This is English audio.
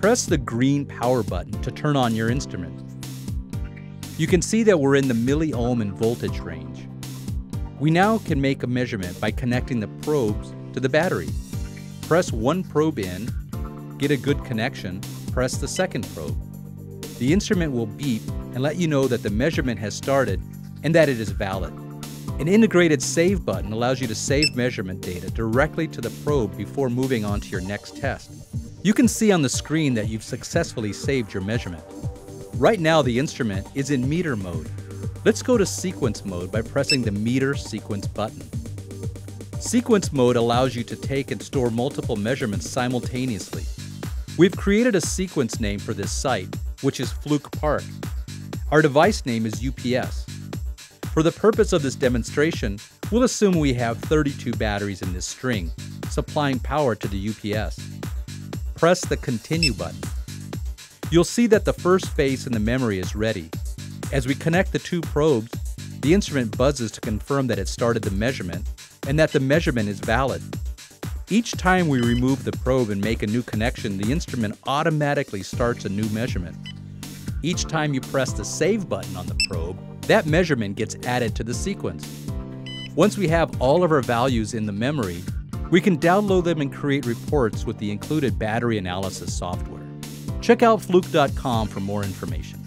press the green power button to turn on your instrument. You can see that we're in the milliohm and voltage range. We now can make a measurement by connecting the probes to the battery. Press one probe in, get a good connection, press the second probe. The instrument will beep and let you know that the measurement has started and that it is valid. An integrated save button allows you to save measurement data directly to the probe before moving on to your next test. You can see on the screen that you've successfully saved your measurement. Right now the instrument is in meter mode. Let's go to sequence mode by pressing the meter sequence button. Sequence mode allows you to take and store multiple measurements simultaneously. We've created a sequence name for this site, which is Fluke Park. Our device name is UPS. For the purpose of this demonstration, we'll assume we have 32 batteries in this string, supplying power to the UPS. Press the continue button. You'll see that the first space in the memory is ready. As we connect the two probes, the instrument buzzes to confirm that it started the measurement and that the measurement is valid. Each time we remove the probe and make a new connection, the instrument automatically starts a new measurement. Each time you press the save button on the probe, that measurement gets added to the sequence. Once we have all of our values in the memory, we can download them and create reports with the included battery analysis software. Check out fluke.com for more information.